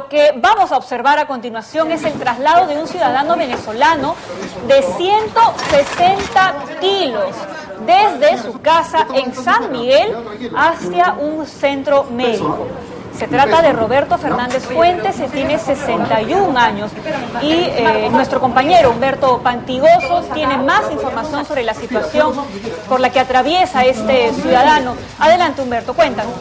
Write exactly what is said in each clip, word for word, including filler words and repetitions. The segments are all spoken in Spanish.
Lo que vamos a observar a continuación es el traslado de un ciudadano venezolano de ciento sesenta kilos desde su casa en San Miguel hacia un centro médico. Se trata de Roberto Fernández Fuentes, que tiene sesenta y un años, y eh, nuestro compañero Humberto Pantigoso tiene más información sobre la situación por la que atraviesa este ciudadano. Adelante, Humberto, cuéntanos.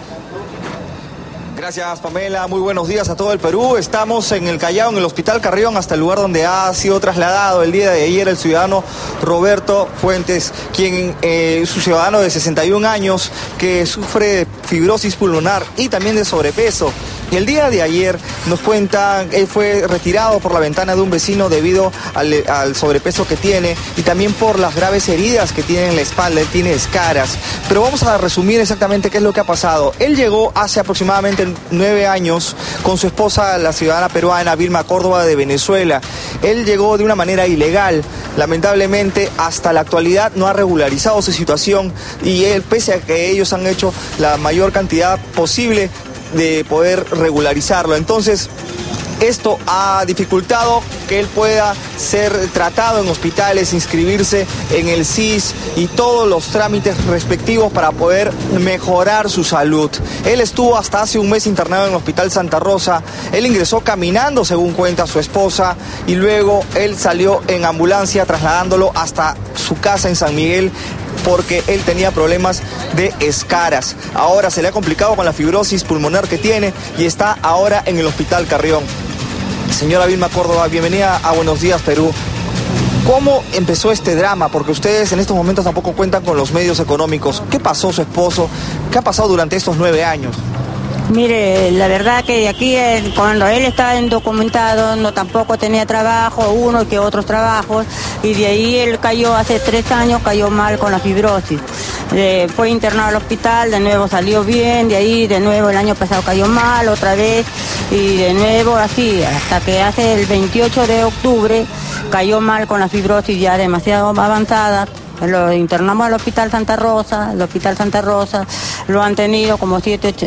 Gracias, Pamela. Muy buenos días a todo el Perú. Estamos en el Callao, en el Hospital Carrión, hasta el lugar donde ha sido trasladado el día de ayer el ciudadano Roberto Fuentes, quien eh, es un ciudadano de sesenta y un años que sufre de fibrosis pulmonar y también de sobrepeso. El día de ayer nos cuenta, él fue retirado por la ventana de un vecino debido al, al sobrepeso que tiene y también por las graves heridas que tiene en la espalda, él tiene escaras. Pero vamos a resumir exactamente qué es lo que ha pasado. Él llegó hace aproximadamente nueve años con su esposa, la ciudadana peruana Vilma Córdoba, de Venezuela. Él llegó de una manera ilegal. Lamentablemente hasta la actualidad no ha regularizado su situación y él, pese a que ellos han hecho la mayor cantidad posible de poder regularizarlo. Entonces, esto ha dificultado que él pueda ser tratado en hospitales, inscribirse en el S I S y todos los trámites respectivos para poder mejorar su salud. Él estuvo hasta hace un mes internado en el Hospital Santa Rosa. Él ingresó caminando, según cuenta su esposa, y luego él salió en ambulancia trasladándolo hasta su casa en San Miguel, porque él tenía problemas de escaras. Ahora se le ha complicado con la fibrosis pulmonar que tiene y está ahora en el Hospital Carrión. Señora Vilma Córdoba, bienvenida a Buenos Días Perú. ¿Cómo empezó este drama? Porque ustedes en estos momentos tampoco cuentan con los medios económicos. ¿Qué pasó su esposo? ¿Qué ha pasado durante estos nueve años? Mire, la verdad que aquí cuando él estaba indocumentado no tampoco tenía trabajo, uno que otros trabajos, y de ahí él cayó hace tres años, cayó mal con la fibrosis. Eh, fue internado al hospital, de nuevo salió bien, de ahí de nuevo el año pasado cayó mal otra vez, y de nuevo así, hasta que hace el veintiocho de octubre cayó mal con la fibrosis ya demasiado avanzada. Lo internamos al Hospital Santa Rosa, el Hospital Santa Rosa lo han tenido como siete, ocho,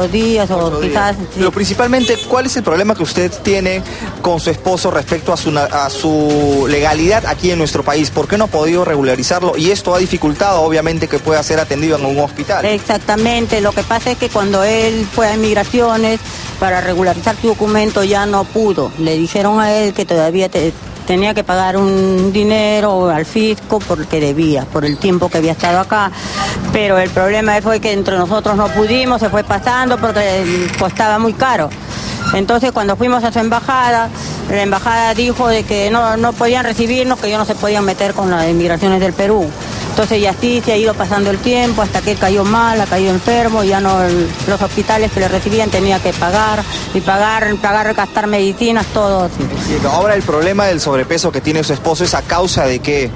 ocho días o ocho quizás... Días. Sí. Pero principalmente, ¿cuál es el problema que usted tiene con su esposo respecto a su, a su legalidad aquí en nuestro país? ¿Por qué no ha podido regularizarlo? Y esto ha dificultado, obviamente, que pueda ser atendido en un hospital. Exactamente, lo que pasa es que cuando él fue a inmigraciones para regularizar su documento ya no pudo. Le dijeron a él que todavía... Te, tenía que pagar un dinero al fisco porque debía, por el tiempo que había estado acá. Pero el problema fue que entre nosotros no pudimos, se fue pasando porque costaba muy caro. Entonces cuando fuimos a su embajada, la embajada dijo de que no, no podían recibirnos, que ellos no se podían meter con las inmigraciones del Perú. Entonces y así se ha ido pasando el tiempo hasta que cayó mal, ha caído enfermo, ya no los hospitales que le recibían tenía que pagar y pagar, pagar, gastar medicinas, todo. Ahora el problema del sobrepeso que tiene su esposo es a causa de qué.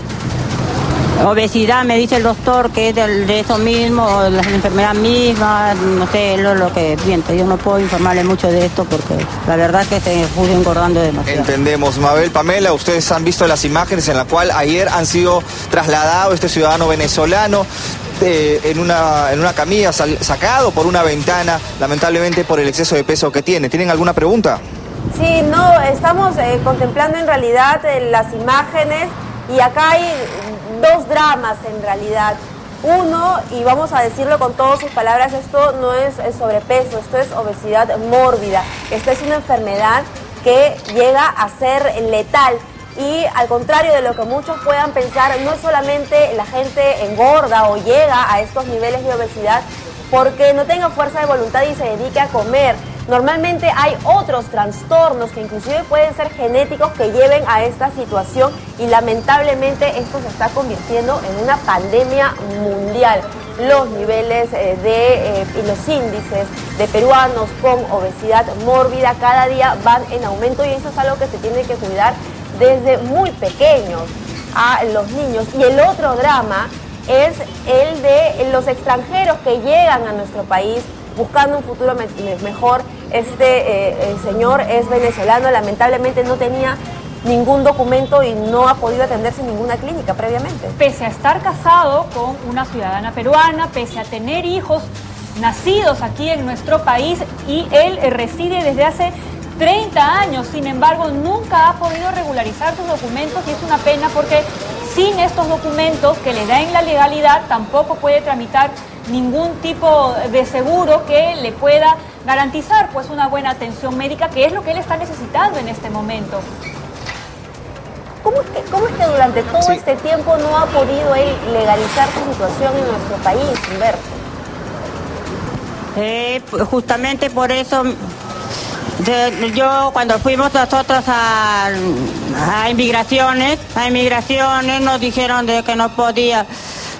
Obesidad, me dice el doctor, que es de, de eso mismo, la enfermedad misma, no sé, lo, lo que siento. Yo no puedo informarle mucho de esto porque la verdad es que se fue engordando demasiado. Entendemos. Mabel, Pamela, ustedes han visto las imágenes en las cuales ayer han sido trasladados este ciudadano venezolano eh, en, una, en una camilla, sal, sacado por una ventana, lamentablemente por el exceso de peso que tiene. ¿Tienen alguna pregunta? Sí, no, estamos eh, contemplando en realidad eh, las imágenes y acá hay... dos dramas en realidad. Uno, y vamos a decirlo con todas sus palabras, esto no es sobrepeso, esto es obesidad mórbida. Esta es una enfermedad que llega a ser letal y al contrario de lo que muchos puedan pensar, no solamente la gente engorda o llega a estos niveles de obesidad porque no tenga fuerza de voluntad y se dedique a comer. Normalmente hay otros trastornos que inclusive pueden ser genéticos que lleven a esta situación y lamentablemente esto se está convirtiendo en una pandemia mundial. Los niveles eh, de, eh, y los índices de peruanos con obesidad mórbida cada día van en aumento y eso es algo que se tiene que cuidar desde muy pequeños a los niños. Y el otro drama es el de los extranjeros que llegan a nuestro país buscando un futuro me mejor. Este eh, el señor es venezolano, lamentablemente no tenía ningún documento y no ha podido atenderse en ninguna clínica previamente. Pese a estar casado con una ciudadana peruana, pese a tener hijos nacidos aquí en nuestro país, y él reside desde hace treinta años, sin embargo, nunca ha podido regularizar sus documentos y es una pena porque sin estos documentos que le da en la legalidad tampoco puede tramitar ningún tipo de seguro que le pueda garantizar pues una buena atención médica, que es lo que él está necesitando en este momento. ¿Cómo es que, cómo es que durante todo sí. este tiempo no ha podido él legalizar su situación en nuestro país, Humberto? Eh, justamente por eso... Yo cuando fuimos nosotros a, a inmigraciones, a inmigraciones nos dijeron de que no podía,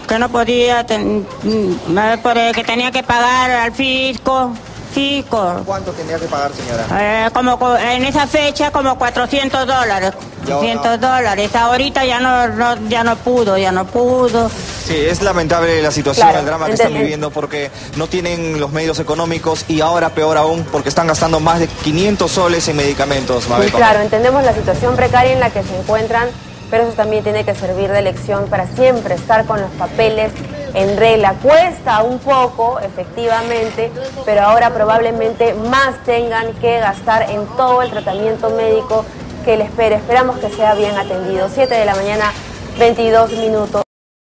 que no podía, ten, que tenía que pagar al fisco, fisco. ¿Cuánto tenía que pagar, señora? Eh, como en esa fecha como cuatrocientos dólares, doscientos dólares. Ahorita ya no, no, ya no pudo, ya no pudo. Sí, es lamentable la situación, claro, el drama que están viviendo porque no tienen los medios económicos y ahora peor aún porque están gastando más de quinientos soles en medicamentos. Mabel, sí, claro, entendemos la situación precaria en la que se encuentran, pero eso también tiene que servir de lección para siempre estar con los papeles en regla. Cuesta un poco, efectivamente, pero ahora probablemente más tengan que gastar en todo el tratamiento médico que les espera. Esperamos que sea bien atendido. siete de la mañana, veintidós minutos.